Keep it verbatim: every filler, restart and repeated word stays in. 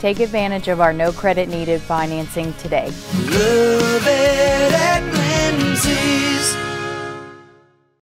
Take advantage of our no credit needed financing today.